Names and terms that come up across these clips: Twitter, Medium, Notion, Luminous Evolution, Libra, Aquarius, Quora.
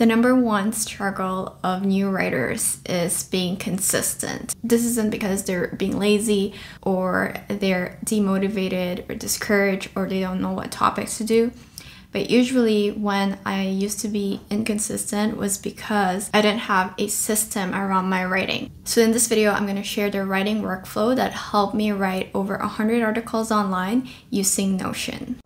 The number one struggle of new writers is being consistent. This isn't because they're being lazy or they're demotivated or discouraged or they don't know what topics to do. But usually when I used to be inconsistent was because I didn't have a system around my writing. So in this video, I'm going to share the writing workflow that helped me write over 100 articles online using Notion.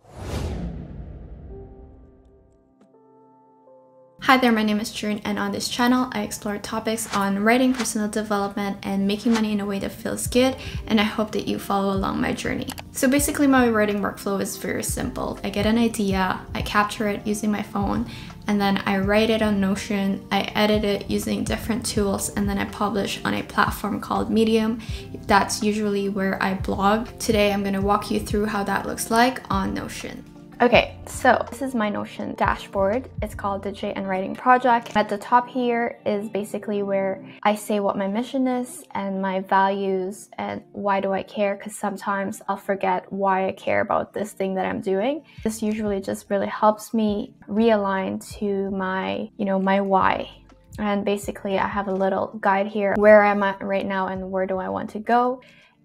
Hi there, my name is June, and on this channel, I explore topics on writing, personal development, and making money in a way that feels good, and I hope that you follow along my journey. So basically, my writing workflow is very simple. I get an idea, I capture it using my phone, and then I write it on Notion, I edit it using different tools, and then I publish on a platform called Medium. That's usually where I blog. Today, I'm going to walk you through how that looks like on Notion. Okay, so this is my Notion dashboard. It's called the JN Writing Project. At the top here is basically where I say what my mission is and my values and why do I care, because sometimes I'll forget why I care about this thing that I'm doing. This usually just really helps me realign to my, my why. And basically I have a little guide here, where I'm at right now and where do I want to go.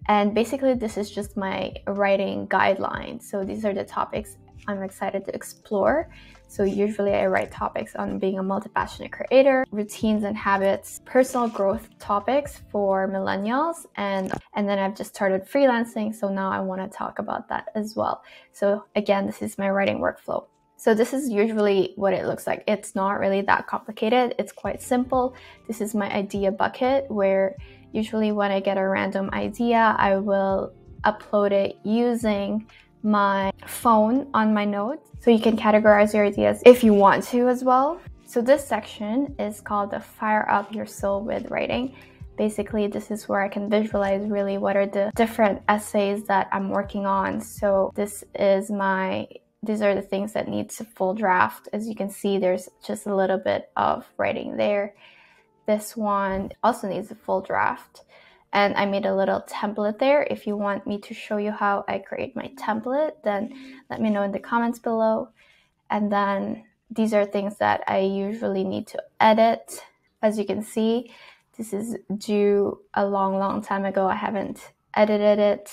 And basically this is just my writing guideline. So these are the topics I'm excited to explore. So usually I write topics on being a multi-passionate creator, routines and habits, personal growth topics for millennials, and then I've just started freelancing, so now I want to talk about that as well. So again, this is my writing workflow. So this is usually what it looks like. It's not really that complicated. It's quite simple. This is my idea bucket, where usually when I get a random idea, I will upload it using my phone on my notes, so you can categorize your ideas if you want to as well. So this section is called the Fire Up Your Soul with Writing. Basically, this is where I can visualize really what are the different essays that I'm working on. So this is these are the things that need to full draft. As you can see, there's just a little bit of writing there. This one also needs a full draft. And I made a little template there. If you want me to show you how I create my template, then let me know in the comments below. And then these are things that I usually need to edit. As you can see, this is due a long time ago. I haven't edited it.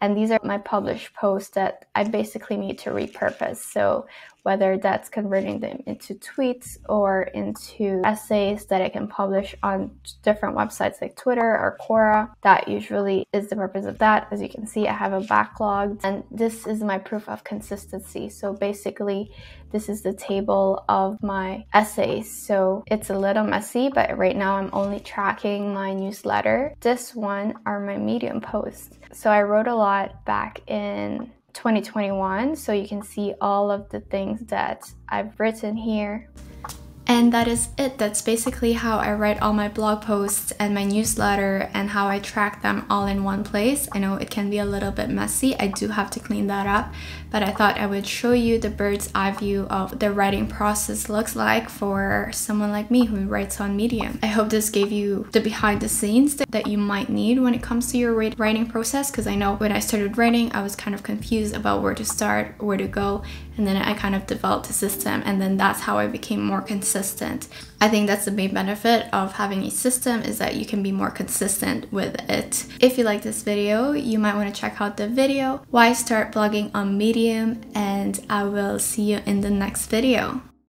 And these are my published posts that I basically need to repurpose. So whether that's converting them into tweets or into essays that I can publish on different websites like Twitter or Quora, that usually is the purpose of that. As you can see, I have a backlog, and this is my proof of consistency. So basically, this is the table of my essays. So it's a little messy, but right now I'm only tracking my newsletter. This one are my Medium posts. So I wrote a lot back in 2021, so you can see all of the things that I've written here. And that is it. That's basically how I write all my blog posts and my newsletter and how I track them all in one place. I know it can be a little bit messy. I do have to clean that up, but I thought I would show you the bird's eye view of the writing process looks like for someone like me who writes on Medium. I hope this gave you the behind the scenes that you might need when it comes to your writing process, because I know when I started writing, I was kind of confused about where to start, where to go, and then I kind of developed a system, and then that's how I became more consistent. I think that's the main benefit of having a system, is that you can be more consistent with it. If you like this video, you might want to check out the video, Why Start Blogging on Medium, and I will see you in the next video.